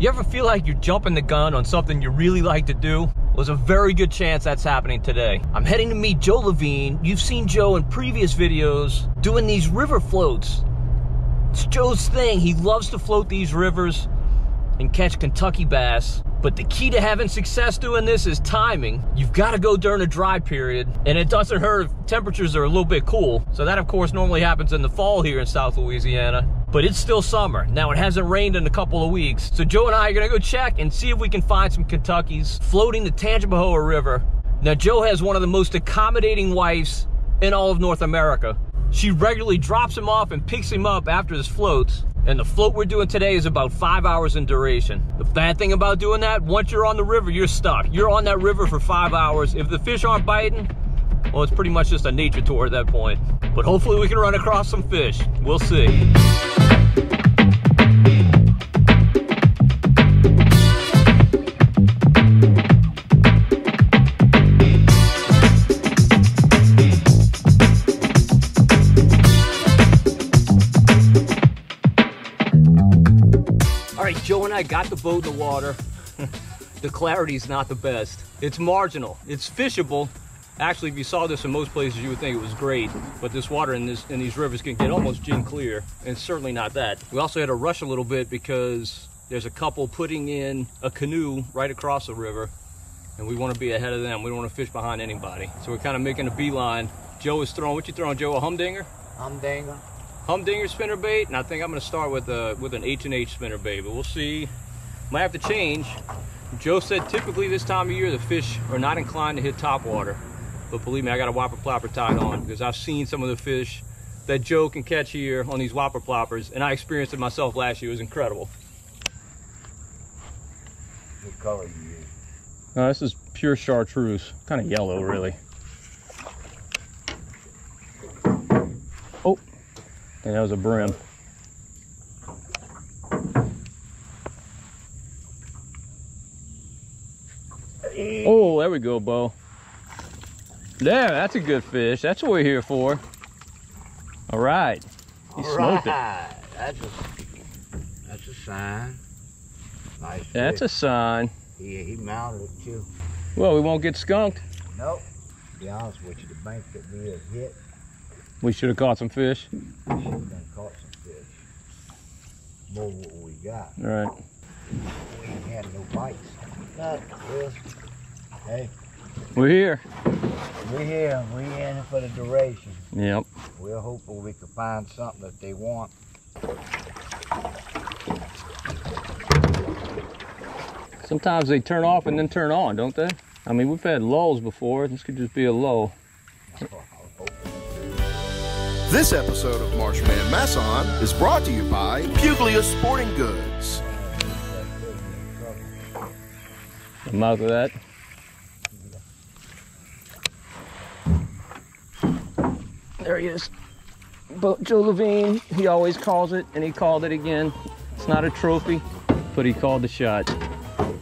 You ever feel like you're jumping the gun on something you really like to do? Well, there's a very good chance that's happening today. I'm heading to meet Joe Lavigne. You've seen Joe in previous videos doing these river floats. It's Joe's thing. He loves to float these rivers and catch Kentucky bass. But the key to having success doing this is timing. You've got to go during a dry period, and it doesn't hurt if temperatures are a little bit cool. So that, of course, normally happens in the fall here in South Louisiana, but it's still summer. Now, it hasn't rained in a couple of weeks. So Joe and I are going to go check and see if we can find some Kentuckys floating the Tangipahoa River. Now, Joe has one of the most accommodating wives in all of North America. She regularly drops him off and picks him up after his floats. And the float we're doing today is about 5 hours in duration. The bad thing about doing that, once you're on the river, you're stuck. You're on that river for 5 hours. If the fish aren't biting, well, it's pretty much just a nature tour at that point. But hopefully we can run across some fish. We'll see. Joe and I got the boat in the water. The clarity's not the best. It's marginal. It's fishable. Actually, if you saw this in most places, you would think it was great. But this water in these rivers can get almost gin clear, and it's certainly not that. We also had to rush a little bit because there's a couple putting in a canoe right across the river, and we want to be ahead of them. We don't want to fish behind anybody. So we're kind of making a beeline. Joe is throwing, what you throwing, Joe? A humdinger? Humdinger. Humdinger spinnerbait, and I think I'm gonna start with an H&H spinnerbait, but we'll see. Might have to change. Joe said typically this time of year the fish are not inclined to hit topwater, but believe me, I got a whopper plopper tied on because I've seen some of the fish that Joe can catch here on these whopper ploppers, and I experienced it myself last year. It was incredible. What color are you using? This is pure chartreuse, kind of yellow really. And that was a brim. Oh, there we go, Bo. There, that's a good fish. That's what we're here for. All right. He smoked it. That's a sign. Nice fish. That's a sign. Yeah, he mounted it too. Well, we won't get skunked. Nope. To be honest with you, the bank that we had hit. We should have caught some fish. We should have done caught some fish. More what we got. Right. We ain't had no bites. Not really. Hey. We're here. We're here. We're in for the duration. Yep. We're hopeful we can find something that they want. Sometimes they turn off and then turn on, don't they? I mean, we've had lulls before. This could just be a lull. This episode of Marsh Man Masson is brought to you by Puglia Sporting Goods. The mouth of that. There he is. But Joe Lavigne, he always calls it, and he called it again. It's not a trophy, but he called the shot. I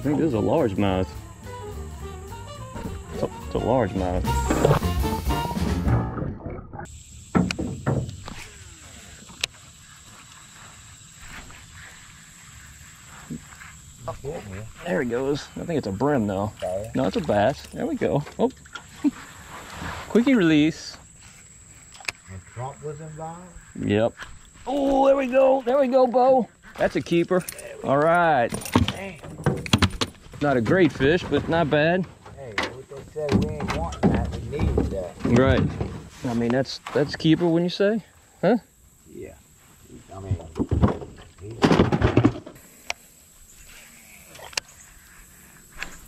think this is a largemouth. It's a largemouth. Oh, there he goes. I think it's a brim though. No, it's a bass. There we go. Oh, quickie release. And Trump was involved? Yep. Oh, there we go. There we go, Bo. That's a keeper. All right. Damn. Not a great fish, but not bad. Said we ain't wanting that, we needed that. Right. I mean, that's keeper, wouldn't you say? Huh? Yeah. I mean,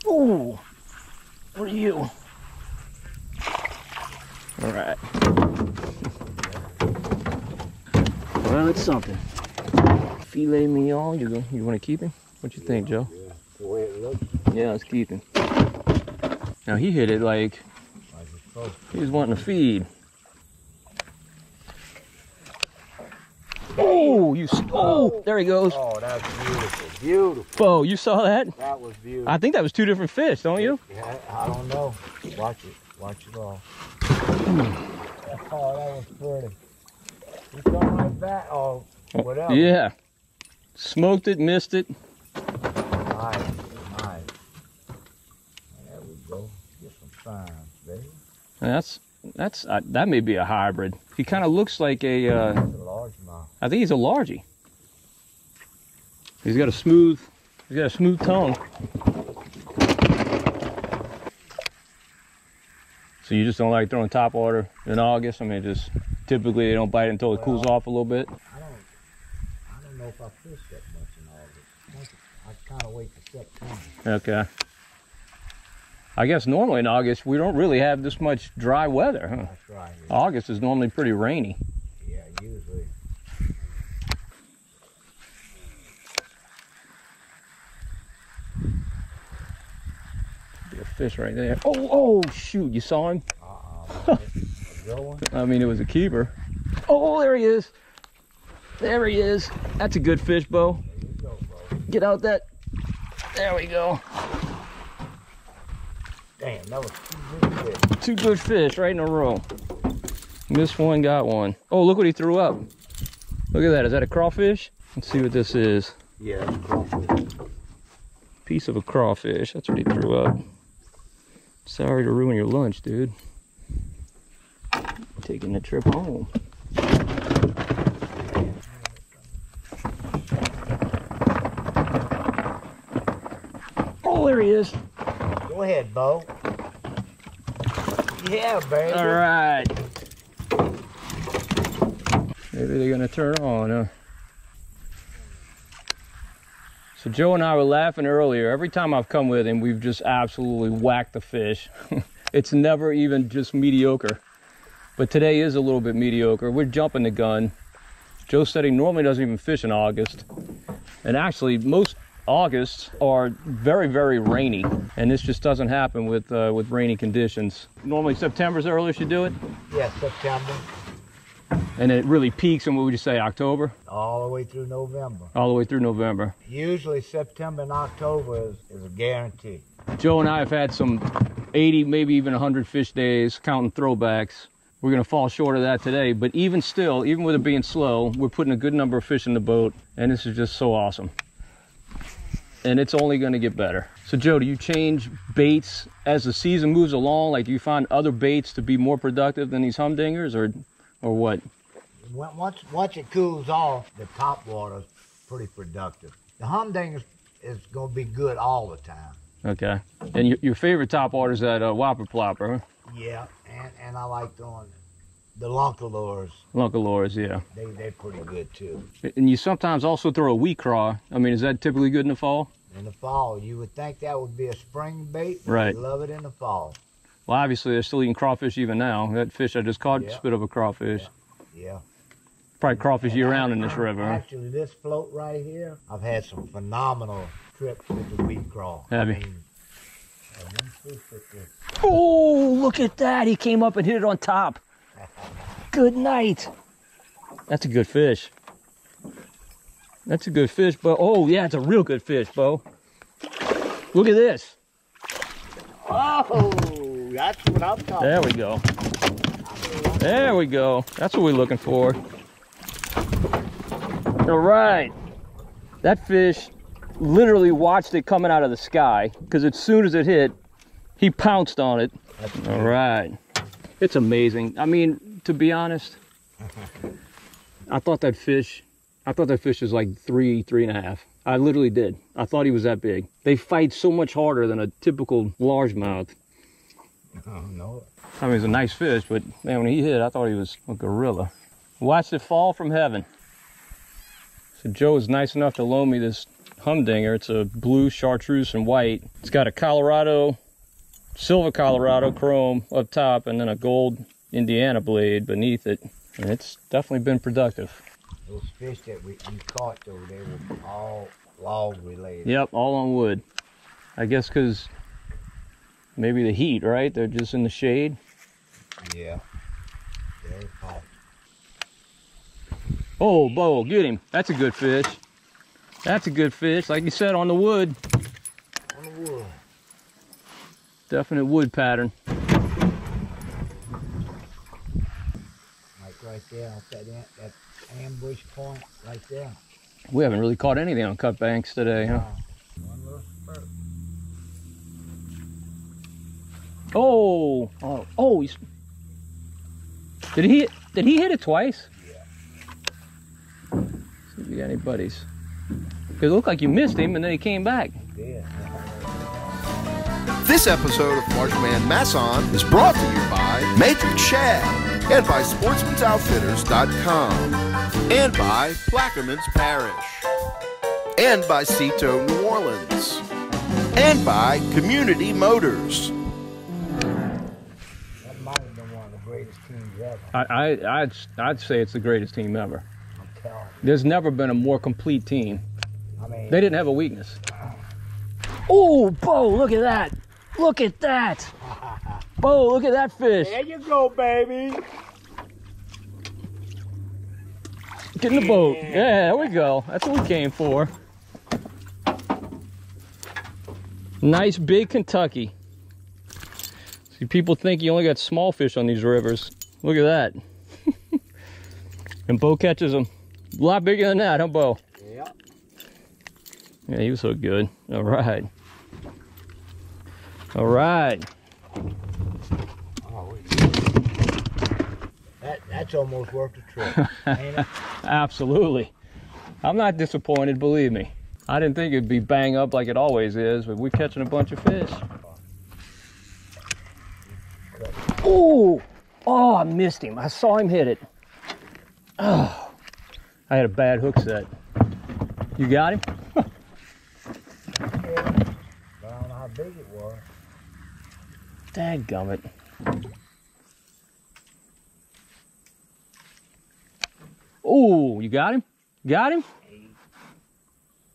ooh! What are you? All right. Well, it's something. Filet mignon, you want to keep him? What you think, Joe? Yeah. The way it looks. Yeah, let's keep him. Now he hit it like he was wanting to feed. Oh, you! Oh, there he goes. Oh, that's beautiful, beautiful. Oh, you saw that? That was beautiful. I think that was two different fish, don't you? Yeah, I don't know. Watch it all. Oh, that was pretty. It's something like that or whatever. Yeah. Smoked it, missed it. Nice, nice. There we go. Get some signs, baby. That may be a hybrid. He kind of looks like a. I think he's a largie. He's got a smooth tongue. So you just don't like throwing top water in August? I mean, just typically they don't bite until it cools off a little bit. I don't know if I fish that much in August. I kind of wait for September. Okay. I guess normally in August we don't really have this much dry weather, huh? That's right. Yeah. August is normally pretty rainy. Yeah, usually. Be a fish right there. Oh, shoot! You saw him? I mean, it was a keeper. Oh, there he is. There he is. That's a good fish, Bo. There you go, bro. Get out that. There we go. Damn, that was two good fish. Two good fish right in a row. Missed one, got one. Oh, look what he threw up. Look at that. Is that a crawfish? Let's see what this is. Yeah, it's a crawfish. Piece of a crawfish. That's what he threw up. Sorry to ruin your lunch, dude. Taking a trip home. Oh, there he is. Go ahead, Bo. Yeah, baby. All right. Maybe they're gonna turn on, huh? So Joe and I were laughing earlier. Every time I've come with him, we've just absolutely whacked the fish. It's never even just mediocre. But today is a little bit mediocre. We're jumping the gun. Joe said he normally doesn't even fish in August. And actually, most Augusts are very, very rainy, and this just doesn't happen with rainy conditions. Normally September's the earliest you do it? Yeah, September. And it really peaks in, what would you say, October? All the way through November. All the way through November. Usually September and October is a guarantee. Joe and I have had some 80, maybe even 100 fish days, counting throwbacks. We're gonna fall short of that today, but even still, even with it being slow, we're putting a good number of fish in the boat, and this is just so awesome. And it's only going to get better. So Joe, do you change baits as the season moves along? Like, do you find other baits to be more productive than these humdingers, or what? Once it cools off, the top water is pretty productive. The humdinger is going to be good all the time. Okay. And your favorite top water is that whopper plopper, huh? Yeah, and I like throwing the lunk-a-lures. Lunk-a-lures, yeah. They're pretty good, too. And you sometimes also throw a wheat craw. I mean, is that typically good in the fall? In the fall. You would think that would be a spring bait. Right. Love it in the fall. Well, obviously, they're still eating crawfish even now. That fish I just caught, yeah, spit up a crawfish. Yeah, yeah. Probably crawfish year-round in this river. Actually, this float right here, I've had some phenomenal trips with the wheat craw. Have you? I mean, oh, look at that. He came up and hit it on top. Good night. That's a good fish. That's a good fish, Bo. Oh, yeah, it's a real good fish, Bo. Look at this. Oh, that's what I'm talking about. There we go. There we go. That's what we're looking for. All right. That fish literally watched it coming out of the sky, because as soon as it hit, he pounced on it. All right. It's amazing. I mean, to be honest, I thought that fish was like three and a half. I literally did. I thought he was that big. They fight so much harder than a typical largemouth. Oh, no. I mean, it's a nice fish, but man, when he hit, I thought he was a gorilla. Watched it fall from heaven. So Joe was nice enough to loan me this humdinger. It's a blue, chartreuse, and white. It's got a Colorado, silver Colorado chrome up top, and then a gold Indiana blade beneath it, and it's definitely been productive. Those fish that you caught though, they were all log related. Yep, all on wood. I guess because maybe the heat, right? They're just in the shade. Yeah, very hot. Oh, Bo, get him. That's a good fish. That's a good fish, like you said, on the wood. On the wood. Definite wood pattern. Like right Yeah, that ambush point right there. We haven't really caught anything on cut banks today, huh? One little spurt. Oh, he's... Did he hit it twice? Yeah. See if we got any buddies. It looked like you missed him, and then he came back. Yeah. This episode of Marsh Man Masson is brought to you by Matrix Chad, and by Sportsman's Outfitters.com, and by Plaquemines Parish, and by Seto New Orleans, and by Community Motors. That might have been one of the greatest teams ever. I'd say it's the greatest team ever. I'm telling you. There's never been a more complete team. I mean, they didn't have a weakness. Oh, Bo, look at that. Look at that. Bo, look at that fish. There you go, baby. Get in the boat. Yeah, there we go. That's what we came for. Nice big Kentucky. See, people think you only got small fish on these rivers. Look at that. And Bo catches them. A lot bigger than that, huh, Bo? Yeah. Yeah, he was so good. All right. All right. Oh, that's almost worth the trip, ain't it? Absolutely. I'm not disappointed, believe me. I didn't think it'd be bang up like it always is, but we're catching a bunch of fish. Oh, I missed him. I saw him hit it. Oh, I had a bad hook set. You got him? Big it was. Dadgummit. Oh, you got him? Got him?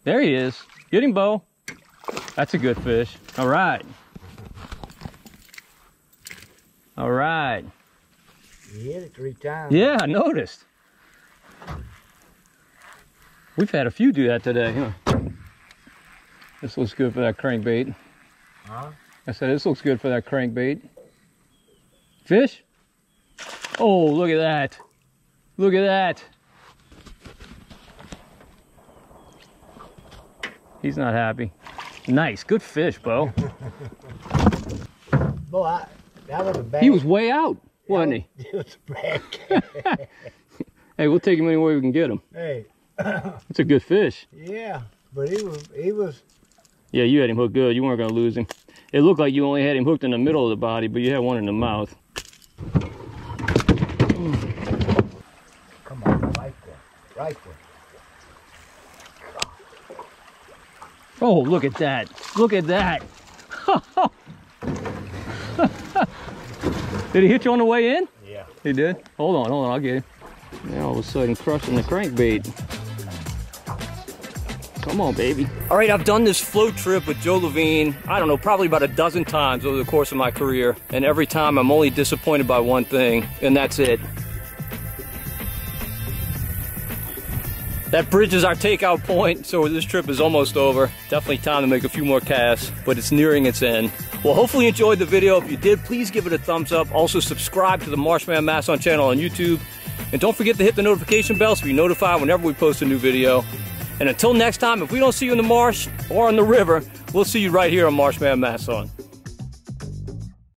There he is. Get him, Bo. That's a good fish. All right. All right. You hit it 3 times. Yeah, I noticed. We've had a few do that today, huh? This looks good for that crankbait. Huh? I said, this looks good for that crankbait. Fish? Oh, look at that. Look at that. He's not happy. Nice. Good fish, Bo. Bo, that was a bad... He was way out, wasn't he? It was a bad... Hey, we'll take him any way we can get him. Hey. It's a good fish. Yeah, but he was... Yeah, you had him hooked good. You weren't going to lose him. It looked like you only had him hooked in the middle of the body, but you had one in the mouth. Come on, right there. Right there. Oh, look at that. Look at that. Did he hit you on the way in? Yeah. He did? Hold on. I'll get him. Now, all of a sudden, crushing the crankbait. Come on, baby. All right, I've done this float trip with Joe Lavigne, I don't know, probably about 12 times over the course of my career. And every time I'm only disappointed by one thing, and that's it. That bridge is our takeout point, so this trip is almost over. Definitely time to make a few more casts, but it's nearing its end. Well, hopefully you enjoyed the video. If you did, please give it a thumbs up. Also, subscribe to the Marsh Man Masson channel on YouTube. And don't forget to hit the notification bell so you're notified whenever we post a new video. And until next time, if we don't see you in the marsh or on the river, we'll see you right here on Marsh Man Masson.